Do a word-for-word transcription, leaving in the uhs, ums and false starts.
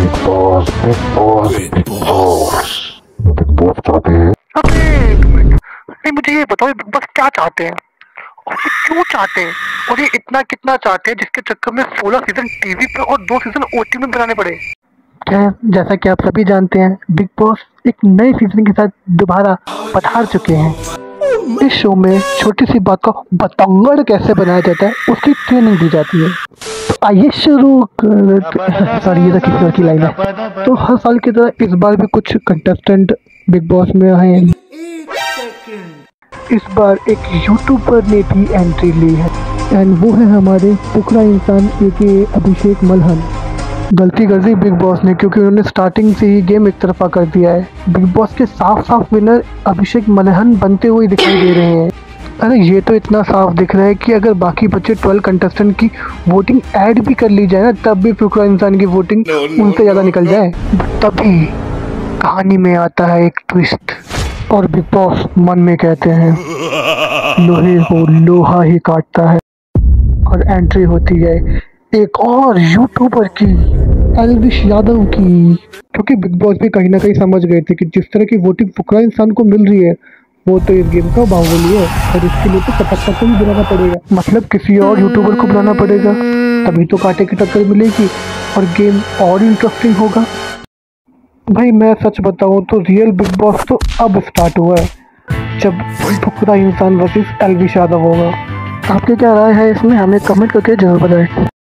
Big Boss Bigg Boss Bigg Boss Bigg Boss चाहते हैं। अरे एक मिनट, अरे मुझे ये बताओ बिग बॉस क्या चाहते हैं और क्यों चाहते हैं और ये इतना कितना चाहते हैं जिसके चक्कर में सोलह सीजन टीवी पर और दो सीजन ओटी में बनाने पड़े। जैसा कि आप सभी जानते हैं, बिग बॉस एक नए सीजन के साथ दोबारा पधार चुके हैं। इस शो में छोटी सी बात का बतंगड़ कैसे बनाया जाता है उसकी ट्रेनिंग दी जाती है। तो आइए शुरू कर, सॉरी ये तो किसी और की लाइन है। तो हर साल की तरह इस बार भी कुछ कंटेस्टेंट बिग बॉस में आए हैं। इस बार एक यूट्यूबर ने भी एंट्री ली है एंड वो है हमारे फुकरा इंसान के अभिषेक मलहन। गलती कर दी बिग बॉस ने क्योंकि उन्होंने स्टार्टिंग से ही गेम एक तरफा कर दिया है। बिग बॉस के साफ साफ विनर अभिषेक मलहन बनते हुए दिखाई दे रहे हैं। अरे ये तो इतना साफ दिख रहा है कि अगर बाकी बचे बारह कंटेस्टेंट की वोटिंग ऐड भी कर ली जाए ना तब भी फुकरा इंसान की वोटिंग उनसे ज़्यादा निकल जाए। तभी कहानी में आता है एक ट्विस्ट और बिग बॉस मन में कहते हैं लोहे को लोहा ही काटता है और एंट्री होती है एक और यूट्यूबर की, एल्विश यादव की। क्योंकि बिग बॉस भी कहीं ना कहीं समझ गए थे कि जिस तरह की वोटिंग फुकरा इंसान को मिल रही है वो तो इस गेम का बाहुबली है और इसके लिए तो कटक्का को भी बुलाना पड़ेगा, मतलब किसी और यूट्यूबर को बुलाना पड़ेगा, तभी तो कांटे की टक्कर मिलेगी और गेम और इंटरेस्टिंग होगा। भाई मैं सच बताऊँ तो रियल बिग बॉस तो अब स्टार्ट हुआ है जब फुकरा इंसान वर्सेस एल्विश यादव होगा। आपकी क्या राय है इसमें हमें कमेंट करके जरूर बताएं।